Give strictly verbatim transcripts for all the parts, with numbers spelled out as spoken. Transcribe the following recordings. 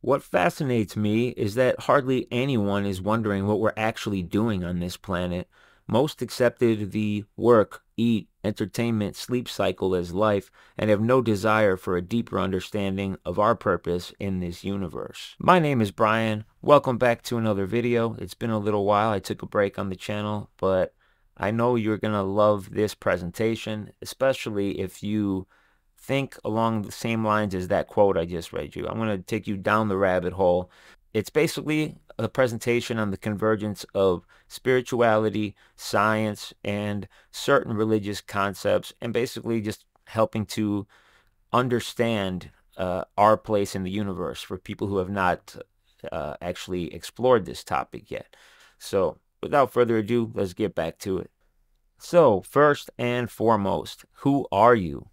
What fascinates me is that hardly anyone is wondering what we're actually doing on this planet. Most accepted the work, eat, entertainment, sleep cycle as life and have no desire for a deeper understanding of our purpose in this universe. My name is Brian. Welcome back to another video. It's been a little while. I took a break on the channel, but I know you're going to love this presentation, especially if you think along the same lines as that quote I just read you. I'm going to take you down the rabbit hole. It's basically a presentation on the convergence of spirituality, science, and certain religious concepts, and basically just helping to understand uh, our place in the universe for people who have not uh, actually explored this topic yet. So without further ado, let's get back to it. So first and foremost, who are you?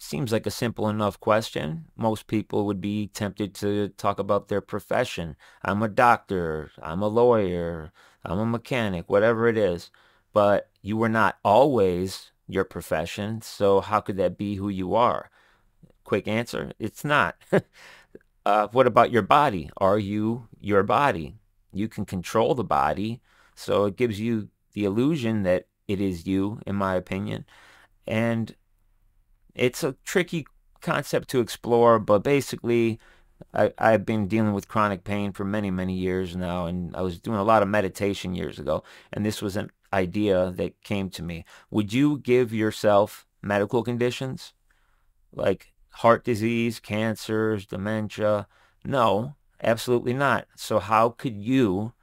Seems like a simple enough question. Most people would be tempted to talk about their profession. I'm a doctor, I'm a lawyer, I'm a mechanic, whatever it is. But you were not always your profession, so how could that be who you are? Quick answer, it's not. uh, what about your body? Are you your body? You can control the body, so it gives you the illusion that it is you, in my opinion. And it's a tricky concept to explore, but basically I, I've been dealing with chronic pain for many, many years now, and I was doing a lot of meditation years ago, and this was an idea that came to me. Would you give yourself medical conditions like heart disease, cancers, dementia? No, absolutely not. So how could you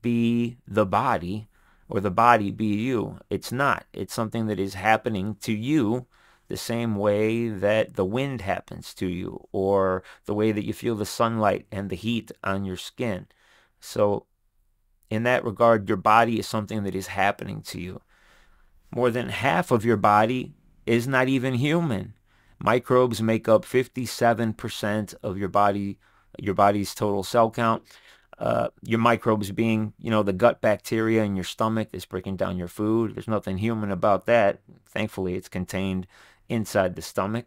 be the body or the body be you? It's not. It's something that is happening to you the same way that the wind happens to you, or the way that you feel the sunlight and the heat on your skin. So in that regard, your body is something that is happening to you. More than half of your body is not even human. Microbes make up fifty-seven percent of your body, your body's total cell count. Uh, your microbes being, you know, the gut bacteria in your stomach that's breaking down your food. There's nothing human about that. Thankfully, it's contained inside the stomach.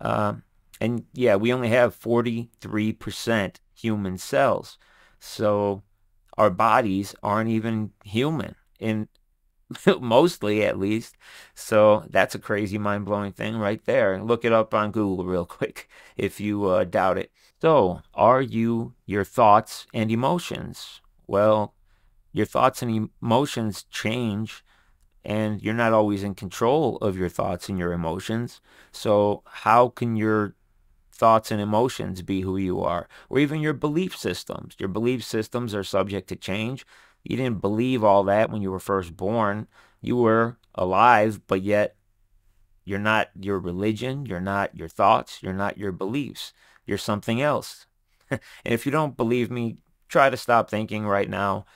Uh, and yeah, we only have forty-three percent human cells. So our bodies aren't even human, in mostly at least. So that's a crazy mind-blowing thing right there. Look it up on Google real quick if you uh, doubt it. So are you your thoughts and emotions? Well, your thoughts and emotions change, and you're not always in control of your thoughts and your emotions. So how can your thoughts and emotions be who you are? Or even your belief systems. Your belief systems are subject to change. You didn't believe all that when you were first born. You were alive, but yet you're not your religion. You're not your thoughts. You're not your beliefs. You're something else. And if you don't believe me, try to stop thinking right now.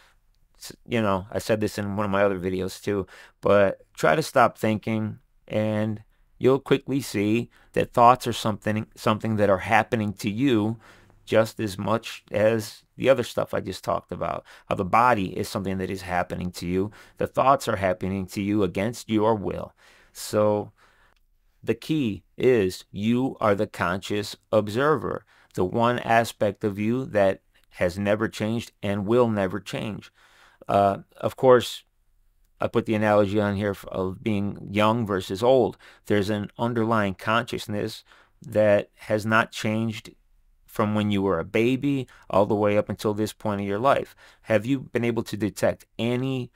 You know, I said this in one of my other videos too, but try to stop thinking, and you'll quickly see that thoughts are something, something that are happening to you just as much as the other stuff I just talked about. How the body is something that is happening to you. The thoughts are happening to you against your will. So the key is you are the conscious observer, the one aspect of you that has never changed and will never change. Uh, of course, I put the analogy on here of being young versus old. There's an underlying consciousness that has not changed from when you were a baby all the way up until this point of your life. Have you been able to detect any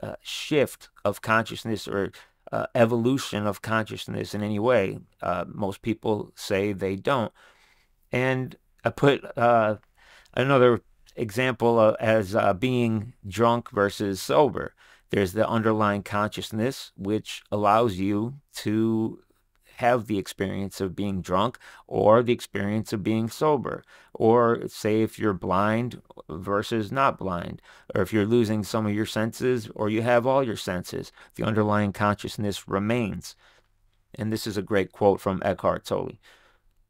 uh, shift of consciousness or uh, evolution of consciousness in any way? Uh, most people say they don't. And I put uh, another example uh, as uh, being drunk versus sober. There's the underlying consciousness which allows you to have the experience of being drunk or the experience of being sober, or say if you're blind versus not blind, or if you're losing some of your senses or you have all your senses, the underlying consciousness remains. And this is a great quote from Eckhart Tolle.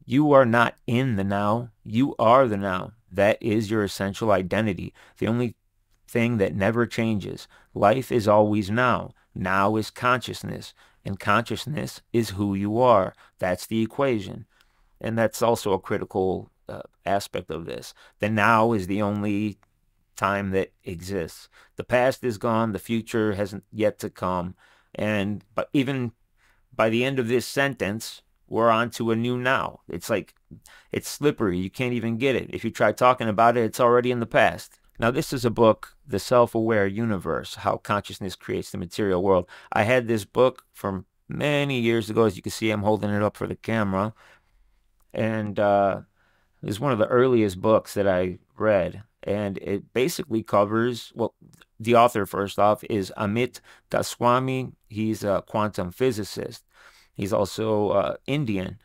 You are not in the now, you are the now. That is your essential identity, the only thing that never changes. Life is always now. Now is consciousness. And consciousness is who you are. That's the equation. And that's also a critical uh, aspect of this. The now is the only time that exists. The past is gone. The future hasn't yet to come. And but even by the end of this sentence, we're on to a new now. It's like, it's slippery. You can't even get it. If you try talking about it, it's already in the past. Now, this is a book, The Self-Aware Universe, How Consciousness Creates the Material World. I had this book from many years ago. As you can see, I'm holding it up for the camera. And uh, it was one of the earliest books that I read. And it basically covers, well, the author, first off, is Amit Goswami. He's a quantum physicist. He's also uh, Indian.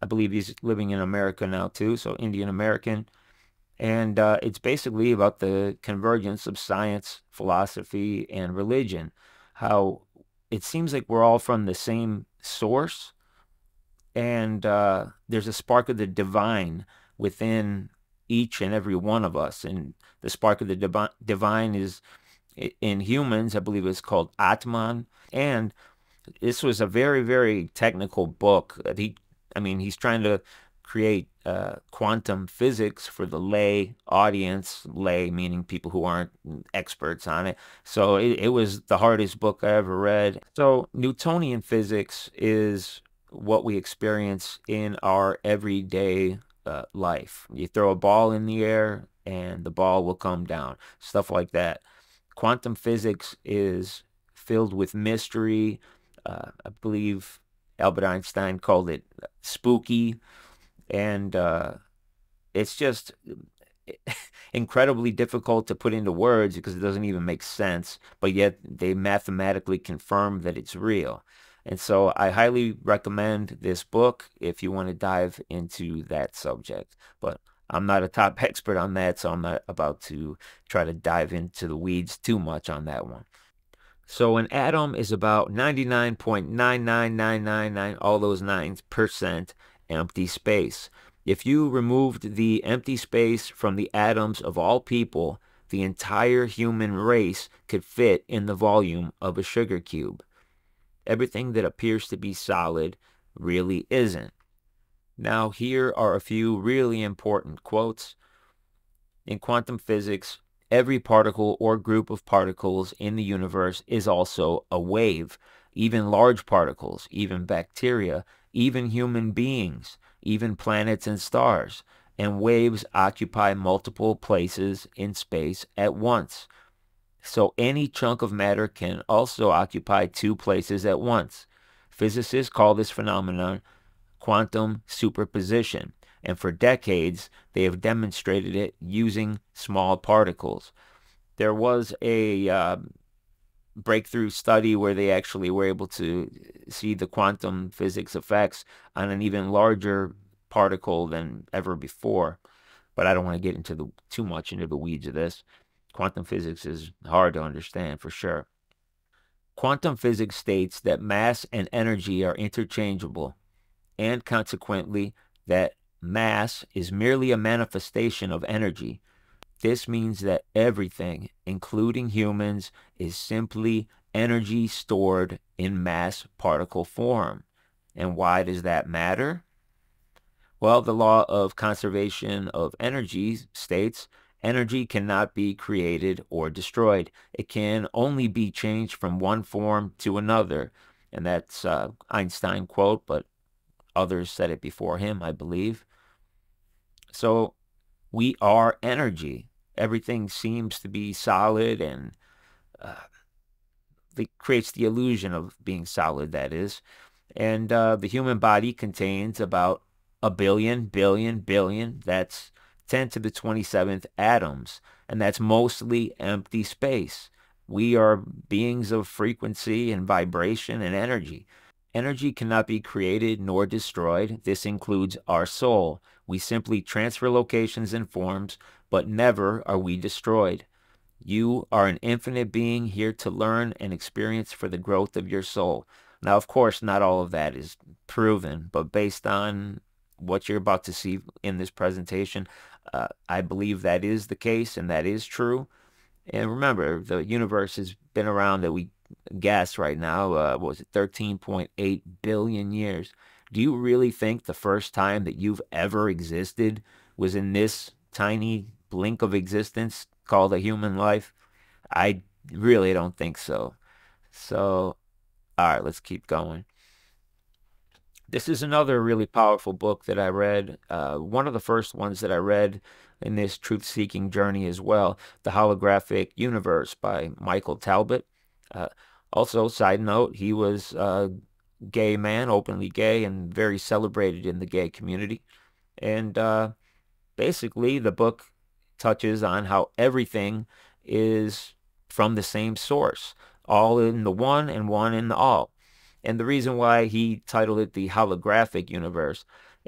I believe he's living in America now, too, so Indian-American. And uh, it's basically about the convergence of science, philosophy, and religion. How it seems like we're all from the same source, and uh, there's a spark of the divine within each and every one of us. And the spark of the divi divine is, in humans, I believe it's called Atman. And this was a very, very technical book. He, I mean, he's trying to create uh, quantum physics for the lay audience, lay meaning people who aren't experts on it. So it, it was the hardest book I ever read. So Newtonian physics is what we experience in our everyday uh, life. You throw a ball in the air and the ball will come down, stuff like that. Quantum physics is filled with mystery. Uh, I believe Albert Einstein called it spooky. And uh, it's just incredibly difficult to put into words because it doesn't even make sense. But yet they mathematically confirm that it's real. And so I highly recommend this book if you want to dive into that subject. But I'm not a top expert on that, so I'm not about to try to dive into the weeds too much on that one. So an atom is about ninety-nine point nine nine nine nine nine, all those nines, percent empty space. If you removed the empty space from the atoms of all people, the entire human race could fit in the volume of a sugar cube. Everything that appears to be solid really isn't. Now, here are a few really important quotes. In quantum physics, every particle or group of particles in the universe is also a wave. Even large particles, even bacteria, even human beings, even planets and stars, and waves occupy multiple places in space at once. So any chunk of matter can also occupy two places at once. Physicists call this phenomenon quantum superposition, and for decades they have demonstrated it using small particles. There was a uh, breakthrough study where they actually were able to see the quantum physics effects on an even larger particle than ever before. But I don't want to get into the too much into the weeds of this. Quantum physics is hard to understand for sure. Quantum physics states that mass and energy are interchangeable, and consequently that mass is merely a manifestation of energy. This means that everything, including humans, is simply energy stored in mass particle form. And why does that matter? Well, the law of conservation of energy states energy cannot be created or destroyed. It can only be changed from one form to another. And that's uh, Einstein's quote, but others said it before him, I believe. So we are energy. Everything seems to be solid and uh, it creates the illusion of being solid, that is. And uh, the human body contains about a billion, billion, billion, that's ten to the twenty-seventh atoms. And that's mostly empty space. We are beings of frequency and vibration and energy. Energy cannot be created nor destroyed. This includes our soul. We simply transfer locations and forms, but never are we destroyed. You are an infinite being here to learn and experience for the growth of your soul. Now, of course, not all of that is proven, but based on what you're about to see in this presentation, uh, I believe that is the case and that is true. And remember, the universe has been around that we guess right now, uh, what was it, thirteen point eight billion years. Do you really think the first time that you've ever existed was in this tiny blink of existence called a human life? I really don't think so. So, all right, let's keep going. This is another really powerful book that I read, uh, one of the first ones that I read in this truth-seeking journey as well, The Holographic Universe by Michael Talbot. Uh, also, side note, he was a gay man, openly gay, and very celebrated in the gay community. And uh, basically, the book touches on how everything is from the same source, all in the one and one in the all. And the reason why he titled it The Holographic Universe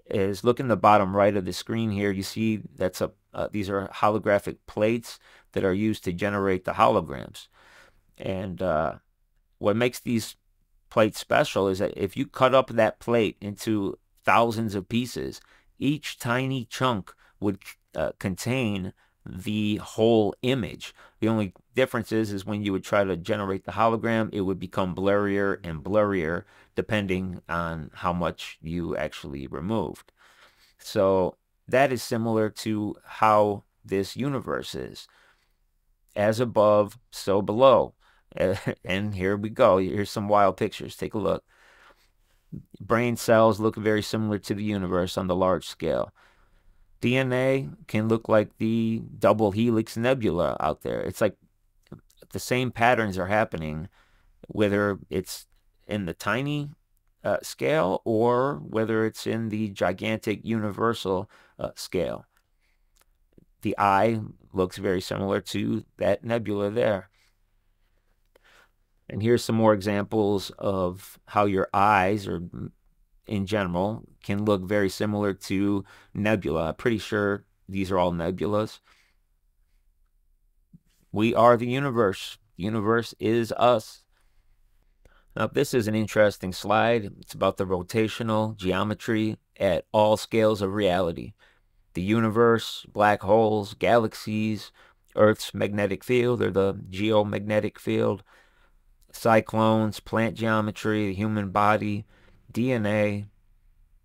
is, look in the bottom right of the screen here, you see that's a uh, these are holographic plates that are used to generate the holograms. And uh, what makes these plates special is that if you cut up that plate into thousands of pieces, each tiny chunk would uh, contain the whole image. The only difference is, is when you would try to generate the hologram, it would become blurrier and blurrier depending on how much you actually removed. So that is similar to how this universe is. As above, so below. And here we go. Here's some wild pictures. Take a look. Brain cells look very similar to the universe on the large scale. D N A can look like the double helix nebula out there. It's like the same patterns are happening, whether it's in the tiny uh, scale or whether it's in the gigantic universal uh, scale. The eye looks very similar to that nebula there. And here's some more examples of how your eyes are, in general, can look very similar to nebula. I'm pretty sure these are all nebulas. We are the universe. The universe is us. Now, this is an interesting slide. It's about the rotational geometry at all scales of reality. The universe, black holes, galaxies, Earth's magnetic field or the geomagnetic field, cyclones, plant geometry, the human body, D N A,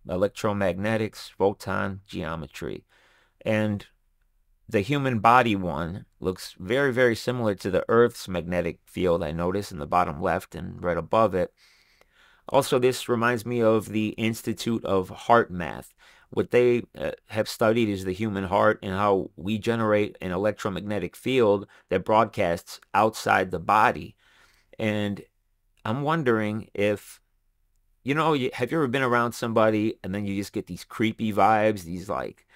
electromagnetics, photon geometry. And the human body one looks very, very similar to the Earth's magnetic field, I notice, in the bottom left and right above it. Also, this reminds me of the Institute of HeartMath. What they uh, have studied is the human heart and how we generate an electromagnetic field that broadcasts outside the body. And I'm wondering if, you know, have you ever been around somebody and then you just get these creepy vibes, these like,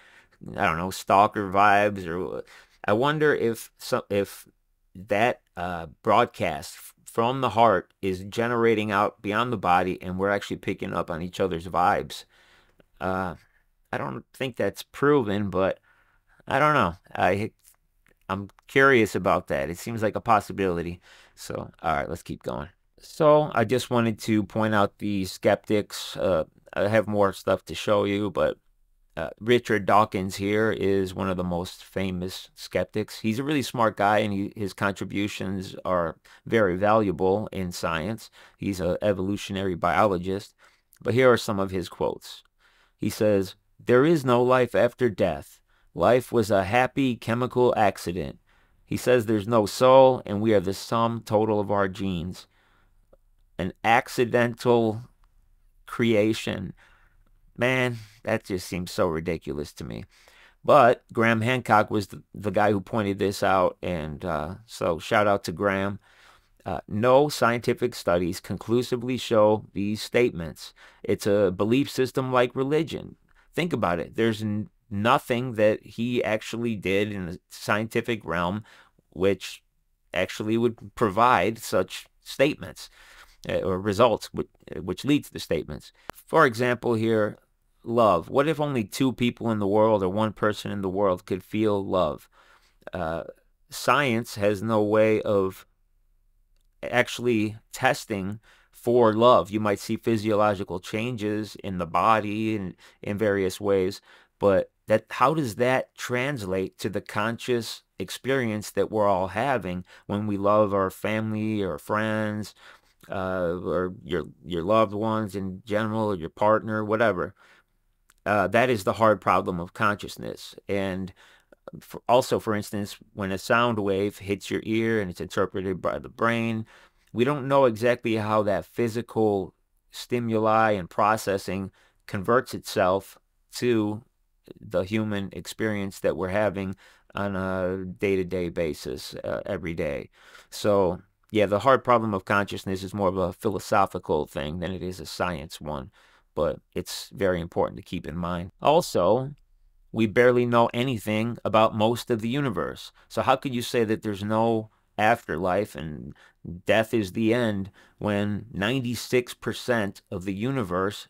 I don't know, stalker vibes? Or I wonder if some, if that uh, broadcast from the heart is generating out beyond the body and we're actually picking up on each other's vibes. Uh, I don't think that's proven, but I don't know. I, I'm curious about that. It seems like a possibility. So, all right, let's keep going. So I just wanted to point out the skeptics. Uh, I have more stuff to show you, but uh, Richard Dawkins here is one of the most famous skeptics. He's a really smart guy, and he, his contributions are very valuable in science. He's an evolutionary biologist, but here are some of his quotes. He says, "There is no life after death. Life was a happy chemical accident." He says there's no soul, and we are the sum total of our genes. An accidental creation. Man, that just seems so ridiculous to me. But Graham Hancock was the, the guy who pointed this out, and uh, so shout out to Graham. Uh, no scientific studies conclusively show these statements. It's a belief system like religion. Think about it. There's n nothing that he actually did in the scientific realm which actually would provide such statements or results which leads to statements. For example here, love. What if only two people in the world or one person in the world could feel love? Uh, science has no way of actually testing for love. You might see physiological changes in the body and in various ways, but that, how does that translate to the conscious experience that we're all having when we love our family or friends, Uh, or your your loved ones in general, or your partner, whatever? Uh, that is the hard problem of consciousness. And for, also, for instance, when a sound wave hits your ear and it's interpreted by the brain, we don't know exactly how that physical stimuli and processing converts itself to the human experience that we're having on a day-to-day basis, uh, every day. So, yeah, the hard problem of consciousness is more of a philosophical thing than it is a science one, but it's very important to keep in mind. Also, we barely know anything about most of the universe. So how could you say that there's no afterlife and death is the end when ninety-six percent of the universe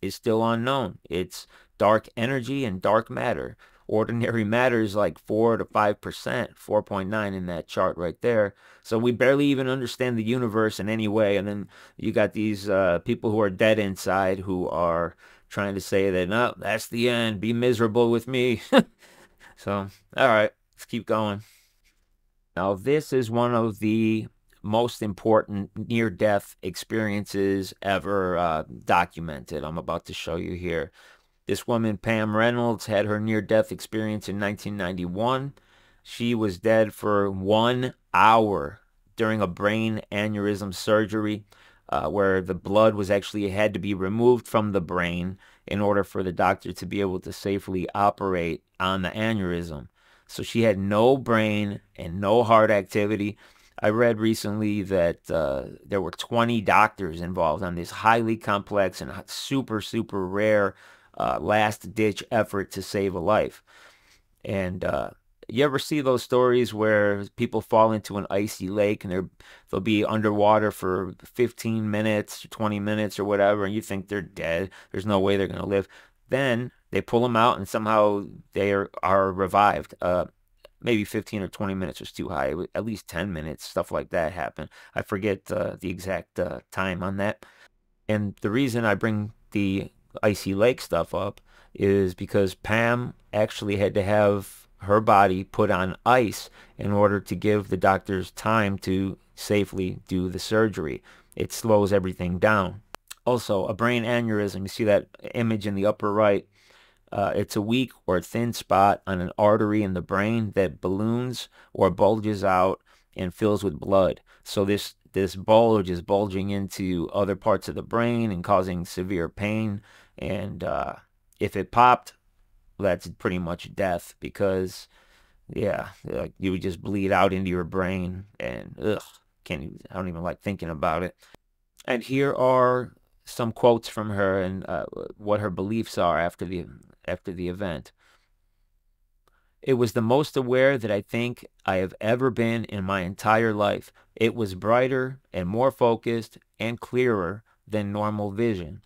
is still unknown? It's dark energy and dark matter. Ordinary matter is like four to five percent, four point nine in that chart right there. So we barely even understand the universe in any way. And then you got these uh, people who are dead inside who are trying to say that, no, that's the end. Be miserable with me. So, all right, let's keep going. Now, this is one of the most important near-death experiences ever uh, documented. I'm about to show you here. This woman, Pam Reynolds, had her near-death experience in nineteen ninety-one. She was dead for one hour during a brain aneurysm surgery uh, where the blood was actually had to be removed from the brain in order for the doctor to be able to safely operate on the aneurysm. So she had no brain and no heart activity. I read recently that uh, there were twenty doctors involved on this highly complex and super, super rare Uh, last-ditch effort to save a life. And uh, you ever see those stories where people fall into an icy lake and they're, they'll be underwater for fifteen minutes, twenty minutes or whatever, and you think they're dead. There's no way they're going to live. Then they pull them out and somehow they are, are revived. Uh, maybe fifteen or twenty minutes was too high. At least ten minutes, stuff like that happened. I forget uh, the exact uh, time on that. And the reason I bring the icy lake stuff up is because Pam actually had to have her body put on ice in order to give the doctors time to safely do the surgery. It slows everything down. Also, a brain aneurysm, you see that image in the upper right, uh, it's a weak or thin spot on an artery in the brain that balloons or bulges out and fills with blood. So this This bulge is bulging into other parts of the brain and causing severe pain. And uh, if it popped, that's pretty much death because, yeah, like you would just bleed out into your brain. And ugh, can't even, I don't even like thinking about it. And here are some quotes from her and uh, what her beliefs are after the after the event. It was the most aware that I think I have ever been in my entire life. It was brighter and more focused and clearer than normal vision.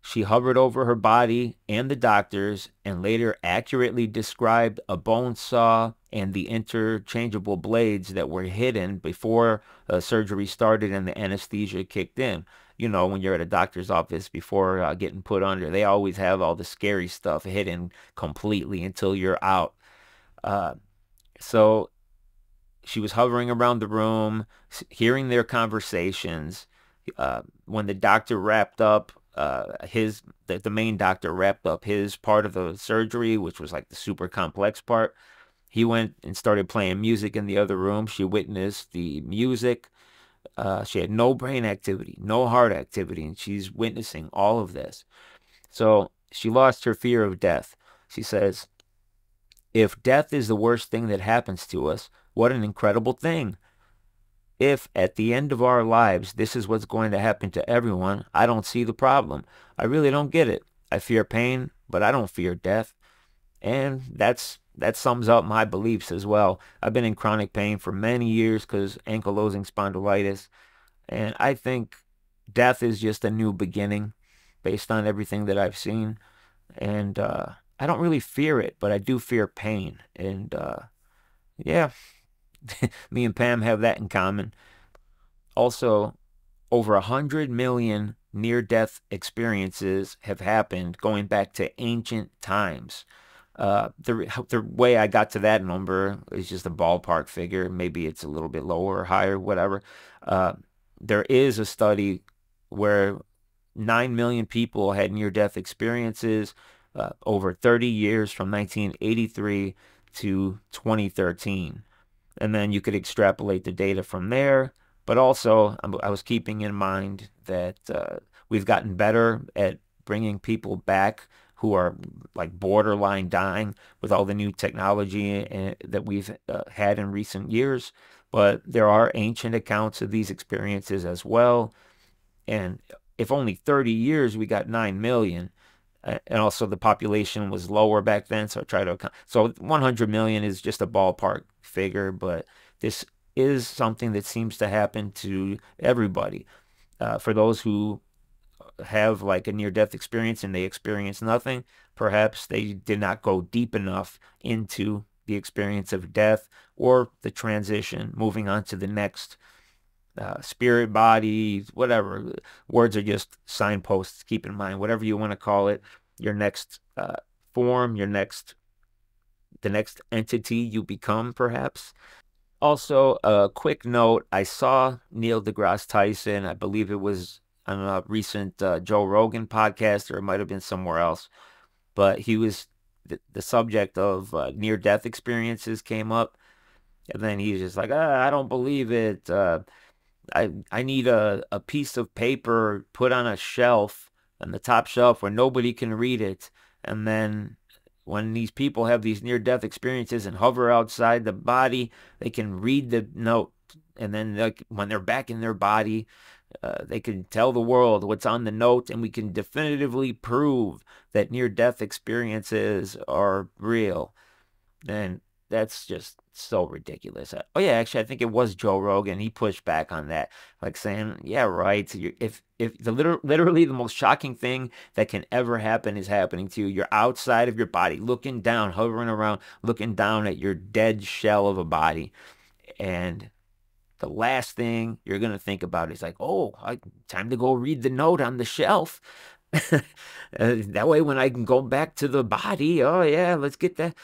She hovered over her body and the doctors and later accurately described a bone saw and the interchangeable blades that were hidden before uh, surgery started and the anesthesia kicked in. You know, when you're at a doctor's office before uh, getting put under, they always have all the scary stuff hidden completely until you're out. Uh, so she was hovering around the room, hearing their conversations. Uh, when the doctor wrapped up uh, his, the, the main doctor wrapped up his part of the surgery, which was like the super complex part, he went and started playing music in the other room. She witnessed the music. Uh, she had no brain activity, no heart activity, and she's witnessing all of this. So she lost her fear of death. She says, if death is the worst thing that happens to us, what an incredible thing. If at the end of our lives, this is what's going to happen to everyone, I don't see the problem. I really don't get it. I fear pain, but I don't fear death. And that's that sums up my beliefs as well. I've been in chronic pain for many years because ankylosing spondylitis. And I think death is just a new beginning based on everything that I've seen. And, uh... I don't really fear it, but I do fear pain. And, uh, yeah, me and Pam have that in common. Also, over one hundred million near-death experiences have happened going back to ancient times. Uh, the, the way I got to that number is just a ballpark figure. Maybe it's a little bit lower or higher, whatever. Uh, there is a study where nine million people had near-death experiences. uh, over thirty years from nineteen eighty-three to twenty thirteen. And then you could extrapolate the data from there. But also, I was keeping in mind that uh, we've gotten better at bringing people back who are like borderline dying with all the new technology and, that we've uh, had in recent years. But there are ancient accounts of these experiences as well. And if only thirty years, we got nine million. Uh, and also the population was lower back then. So I try to account. So one hundred million is just a ballpark figure, but this is something that seems to happen to everybody. Uh, for those who have like a near-death experience and they experience nothing, perhaps they did not go deep enough into the experience of death or the transition, moving on to the next uh, spirit body, whatever. Words are just signposts. Keep in mind, whatever you want to call it, your next uh, form, your next, the next entity you become, perhaps. Also, a quick note, I saw Neil deGrasse Tyson, I believe it was on a recent uh, Joe Rogan podcast, or it might have been somewhere else, but he was, the, the subject of uh, near-death experiences came up, and then he's just like, ah, I don't believe it, uh, I, I need a, a piece of paper put on a shelf, on the top shelf where nobody can read it, and then when these people have these near-death experiences and hover outside the body, they can read the note. And then they, when they're back in their body, uh, they can tell the world what's on the note. And we can definitively prove that near-death experiences are real. And that's just so ridiculous. Oh, yeah, actually, I think it was Joe Rogan. He pushed back on that, like saying, yeah, right. So you're, if If the liter literally the most shocking thing that can ever happen is happening to you, you're outside of your body, looking down, hovering around, looking down at your dead shell of a body. And the last thing you're going to think about is like, oh, I, time to go read the note on the shelf. uh, that way when I can go back to the body, oh, yeah, let's get that.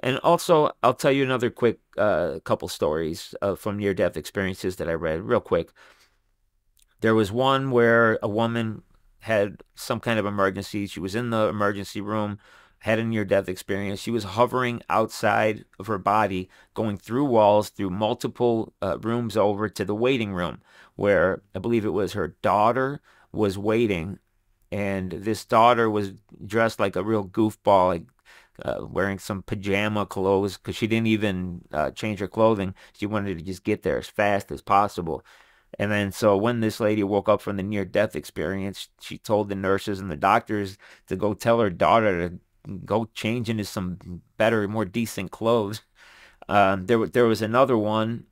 And also, I'll tell you another quick uh, couple stories uh, from near-death experiences that I read real quick. There was one where a woman had some kind of emergency. She was in the emergency room, had a near-death experience. She was hovering outside of her body, going through walls, through multiple uh, rooms over to the waiting room, where I believe it was her daughter was waiting. And this daughter was dressed like a real goofball, like uh, wearing some pajama clothes, because she didn't even uh, change her clothing. She wanted to just get there as fast as possible. And then so when this lady woke up from the near-death experience, she told the nurses and the doctors to go tell her daughter to go change into some better, more decent clothes. Um, there, there was another one.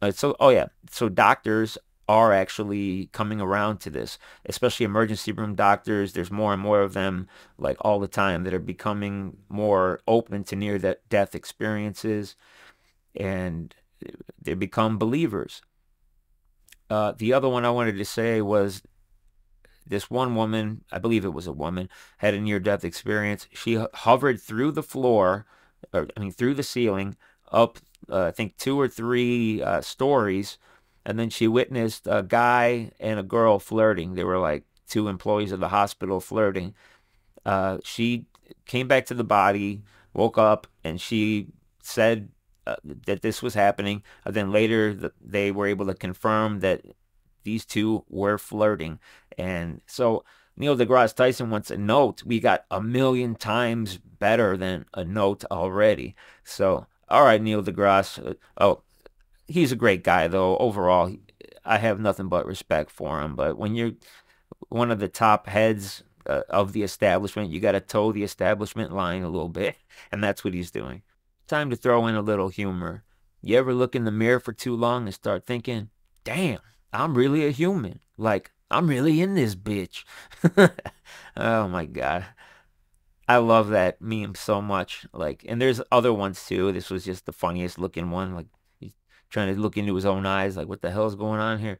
Uh, so, oh, yeah. So doctors are actually coming around to this, especially emergency room doctors. There's more and more of them, like, all the time that are becoming more open to near-death experiences. And they become believers. Uh, the other one I wanted to say was this one woman, I believe it was a woman, had a near-death experience. She hovered through the floor, or I mean through the ceiling, up uh, I think two or three uh, stories, and then she witnessed a guy and a girl flirting. They were like two employees of the hospital flirting. Uh, she came back to the body, woke up, and she said Uh, that this was happening, and then later the, they were able to confirm that these two were flirting. And so Neil deGrasse Tyson wants a note. We got a million times better than a note already. So, all right, Neil deGrasse. Uh, oh, he's a great guy, though. Overall, I have nothing but respect for him. But when you're one of the top heads uh, of the establishment, you got to toe the establishment line a little bit, and that's what he's doing. Time to throw in a little humor. You ever look in the mirror for too long and start thinking, damn, I'm really a human. Like, I'm really in this bitch. Oh my God. I love that meme so much. Like, and there's other ones too. This was just the funniest looking one. Like, he's trying to look into his own eyes. Like, what the hell's going on here?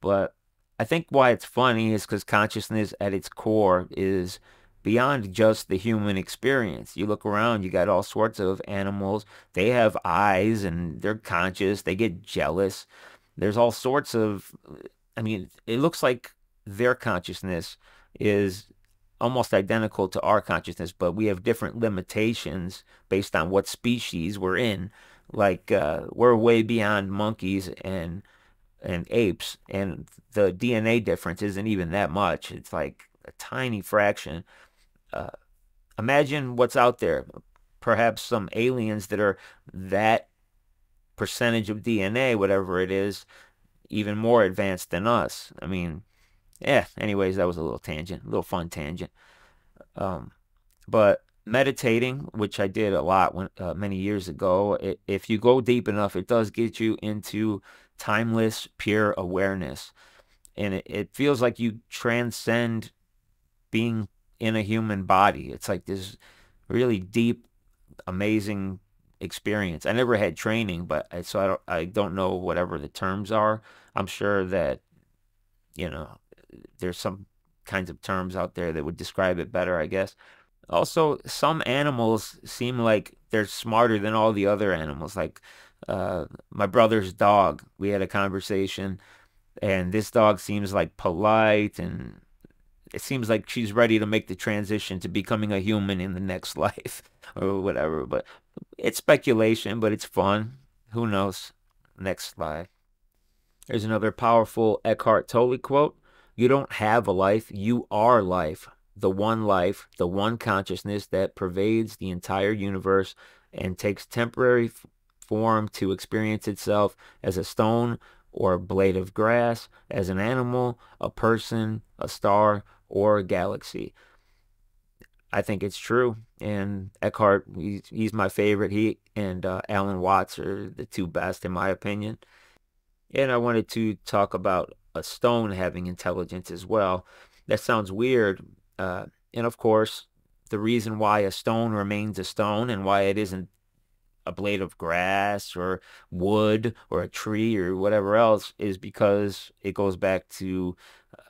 But I think why it's funny is because consciousness at its core is beyond just the human experience. You look around, you got all sorts of animals. They have eyes and they're conscious. They get jealous. There's all sorts of, I mean, it looks like their consciousness is almost identical to our consciousness, but we have different limitations based on what species we're in. Like uh, we're way beyond monkeys and and apes, and the D N A difference isn't even that much. It's like a tiny fraction. Uh, imagine what's out there. Perhaps some aliens that are that percentage of D N A, whatever it is, even more advanced than us. I mean, yeah, anyways, that was a little tangent, a little fun tangent. Um, but meditating, which I did a lot when, uh, many years ago, it, if you go deep enough, it does get you into timeless, pure awareness. And it, it feels like you transcend being in a human body. It's like this really deep, amazing experience. I never had training, but I, so I don't, I don't know whatever the terms are. I'm sure that, you know, there's some kinds of terms out there that would describe it better, I guess. Also, some animals seem like they're smarter than all the other animals. Like uh, my brother's dog, we had a conversation, and this dog seems like polite, and it seems like she's ready to make the transition to becoming a human in the next life or whatever. But it's speculation, but it's fun. Who knows? Next slide. There's another powerful Eckhart Tolle quote. You don't have a life, you are life. The one life, the one consciousness that pervades the entire universe and takes temporary form to experience itself as a stone or a blade of grass, as an animal, a person, a star, or a galaxy. I think it's true. And Eckhart, he's, he's my favorite. He and uh, Alan Watts are the two best, in my opinion. And I wanted to talk about a stone having intelligence as well. That sounds weird. Uh, and of course, the reason why a stone remains a stone and why it isn't a blade of grass or wood or a tree or whatever else is because it goes back to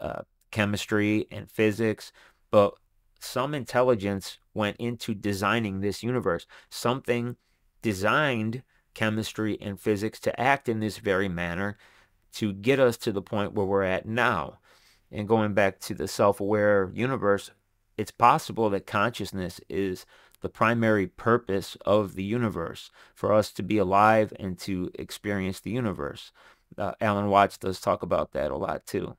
uh, chemistry and physics. But some intelligence went into designing this universe. Something designed chemistry and physics to act in this very manner to get us to the point where we're at now. And going back to the self-aware universe, it's possible that consciousness is the primary purpose of the universe, for us to be alive and to experience the universe. Uh, Alan Watts does talk about that a lot too.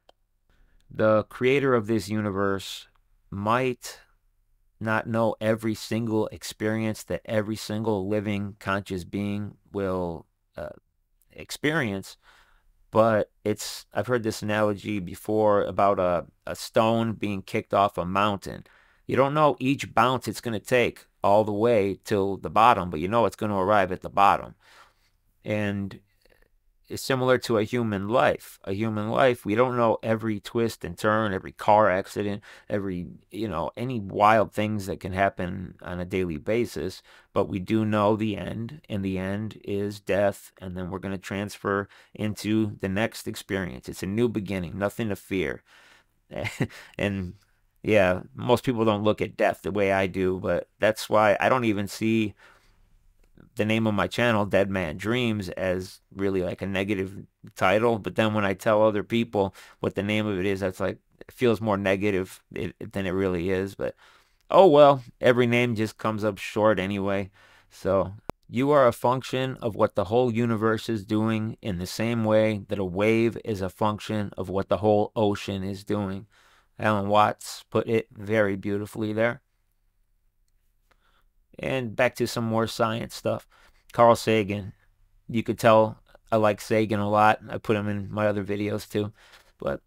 The creator of this universe might not know every single experience that every single living conscious being will uh, experience, but it's, I've heard this analogy before about a, a stone being kicked off a mountain. You don't know each bounce it's going to take all the way till the bottom, but you know it's going to arrive at the bottom. And it's similar to a human life. A human life, we don't know every twist and turn, every car accident, every, you know, any wild things that can happen on a daily basis, but we do know the end, and the end is death, and then we're going to transfer into the next experience. It's a new beginning, nothing to fear. And yeah, most people don't look at death the way I do, but that's why I don't even see the name of my channel, Dead Man Dreams, as really like a negative title. But then when I tell other people what the name of it is, that's like, it feels more negative than it really is. But oh well, every name just comes up short anyway. So you are a function of what the whole universe is doing, in the same way that a wave is a function of what the whole ocean is doing. Alan Watts put it very beautifully there. And back to some more science stuff. Carl Sagan. You could tell I like Sagan a lot. I put him in my other videos too. But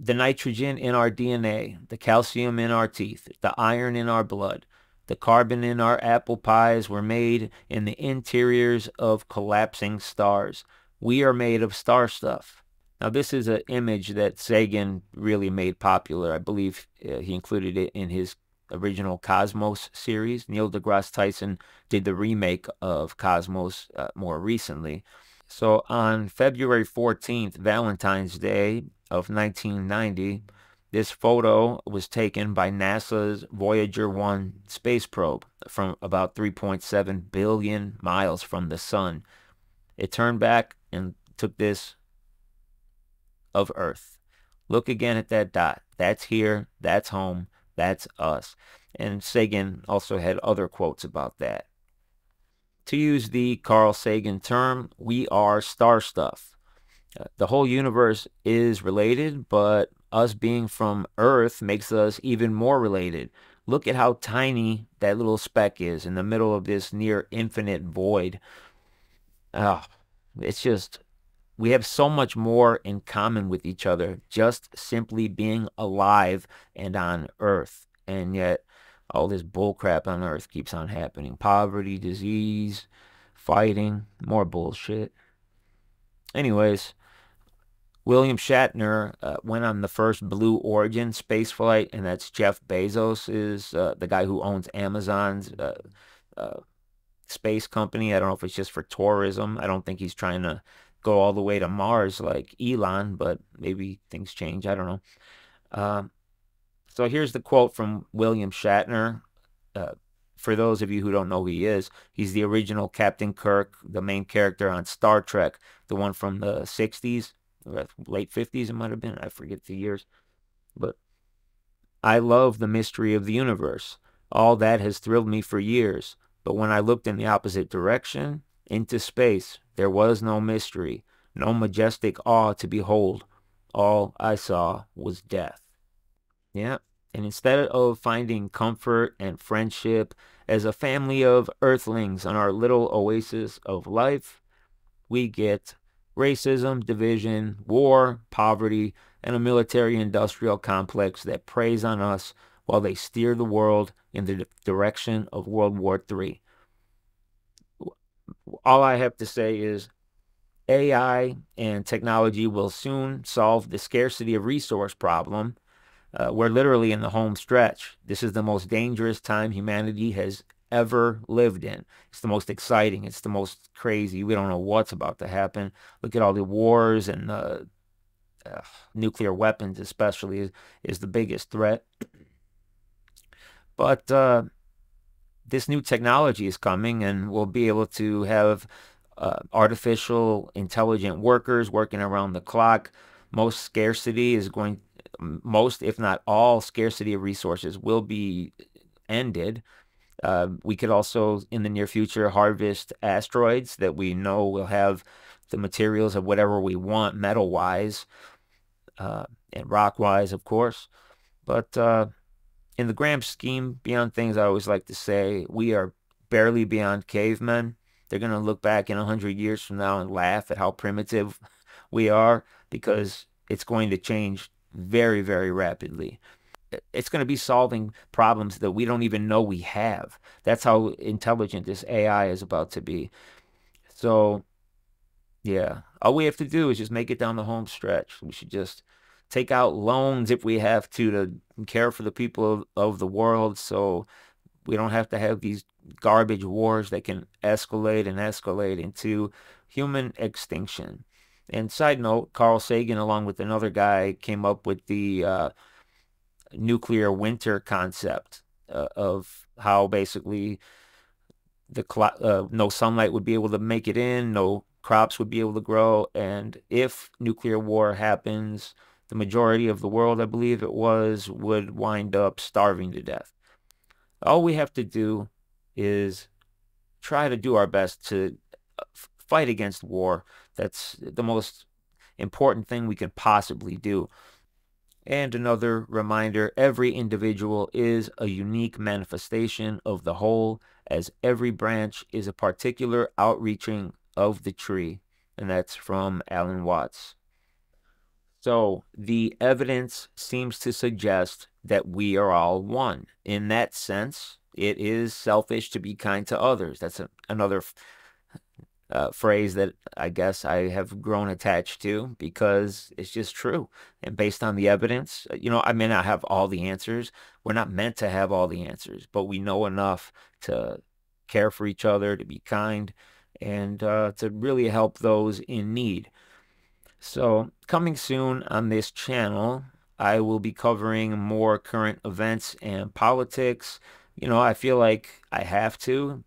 the nitrogen in our D N A, the calcium in our teeth, the iron in our blood, the carbon in our apple pies were made in the interiors of collapsing stars. We are made of star stuff. Now, this is an image that Sagan really made popular. I believe uh, he included it in his original Cosmos series. Neil deGrasse Tyson did the remake of Cosmos uh, more recently. So on February fourteenth, Valentine's Day of nineteen ninety, this photo was taken by NASA's Voyager one space probe from about three point seven billion miles from the sun. It turned back and took this of Earth. Look again at that dot. That's here. That's home. That's us. And Sagan also had other quotes about that. To use the Carl Sagan term, we are star stuff. Uh, the whole universe is related, but us being from Earth makes us even more related. Look at how tiny that little speck is in the middle of this near infinite void. Oh, it's just, we have so much more in common with each other, just simply being alive and on Earth. And yet, all this bullcrap on Earth keeps on happening. Poverty, disease, fighting, more bullshit. Anyways, William Shatner uh, went on the first Blue Origin spaceflight, and that's Jeff Bezos, is uh, the guy who owns Amazon's uh, uh, space company. I don't know if it's just for tourism. I don't think he's trying to go all the way to Mars like Elon, but maybe things change. I don't know. Uh, so here's the quote from William Shatner. Uh, for those of you who don't know who he is, he's the original Captain Kirk, the main character on Star Trek, the one from the sixties. Late fifties, it might have been. I forget the years. But I love the mystery of the universe. All that has thrilled me for years. But when I looked in the opposite direction, into space, there was no mystery, no majestic awe to behold. All I saw was death. Yeah. And instead of finding comfort and friendship as a family of earthlings on our little oasis of life, we get racism, division, war, poverty, and a military-industrial complex that preys on us while they steer the world in the direction of World War Three. All I have to say is A I and technology will soon solve the scarcity of resource problem. Uh, we're literally in the home stretch. This is the most dangerous time humanity has ever lived in. It's the most exciting. It's the most crazy. We don't know what's about to happen. Look at all the wars, and uh, uh, nuclear weapons especially is, is the biggest threat. But uh, this new technology is coming, and we'll be able to have uh, artificial intelligent workers working around the clock. Most scarcity is going, most if not all scarcity of resources will be ended. Uh, we could also, in the near future, harvest asteroids that we know will have the materials of whatever we want, metal-wise, uh, and rock-wise, of course. But uh, in the grand scheme, beyond things, I always like to say, we are barely beyond cavemen. They're going to look back in a hundred years from now and laugh at how primitive we are, because it's going to change very, very rapidly. It's going to be solving problems that we don't even know we have. That's how intelligent this A I is about to be. So, yeah, all we have to do is just make it down the home stretch. We should just take out loans if we have to to care for the people of, of the world, so we don't have to have these garbage wars that can escalate and escalate into human extinction. And side note, Carl Sagan, along with another guy, came up with the uh, nuclear winter concept uh, of how basically the clock, uh, no sunlight would be able to make it in, no crops would be able to grow, and if nuclear war happens, the majority of the world, I believe it was, would wind up starving to death. All we have to do is try to do our best to fight against war. That's the most important thing we could possibly do. And another reminder, every individual is a unique manifestation of the whole, as every branch is a particular outreaching of the tree. And that's from Alan Watts. So the evidence seems to suggest that we are all one. In that sense, it is selfish to be kind to others. That's a, another Uh, phrase that I guess I have grown attached to, because it's just true. And based on the evidence, you know, I may not have all the answers. We're not meant to have all the answers, but we know enough to care for each other, to be kind, and uh, to really help those in need. So coming soon on this channel, I will be covering more current events and politics. You know, I feel like I have to.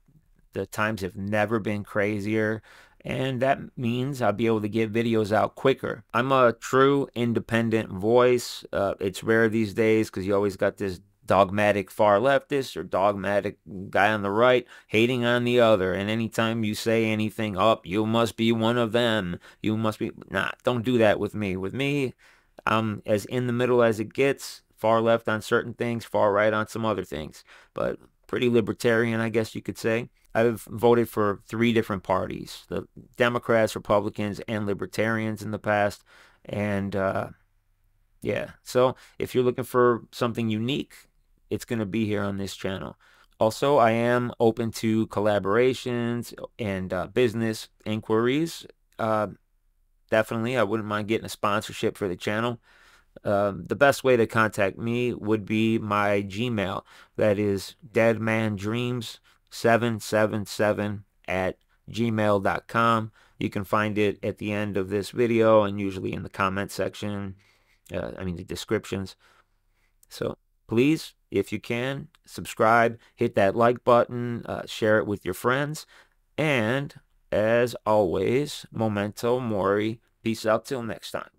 The times have never been crazier, and that means I'll be able to get videos out quicker. I'm a true independent voice. Uh, it's rare these days because you always got this dogmatic far leftist or dogmatic guy on the right hating on the other. And anytime you say anything up, you must be one of them. You must be... Nah, don't do that with me. With me, I'm as in the middle as it gets. Far left on certain things, far right on some other things. But pretty libertarian, I guess you could say. I've voted for three different parties. The Democrats, Republicans, and Libertarians in the past. And, uh, yeah. So if you're looking for something unique, it's going to be here on this channel. Also, I am open to collaborations and uh, business inquiries. Uh, definitely, I wouldn't mind getting a sponsorship for the channel. Uh, the best way to contact me would be my Gmail. That is deadmandreams seven seven seven at gmail dot com. You can find it at the end of this video and usually in the comment section. Uh, I mean, the descriptions. So please, if you can, subscribe, hit that like button, uh, share it with your friends. And as always, memento mori. Peace out till next time.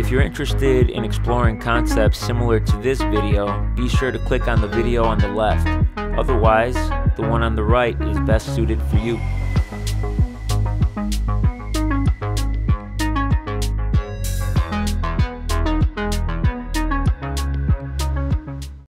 If you're interested in exploring concepts similar to this video, be sure to click on the video on the left. Otherwise, the one on the right is best suited for you.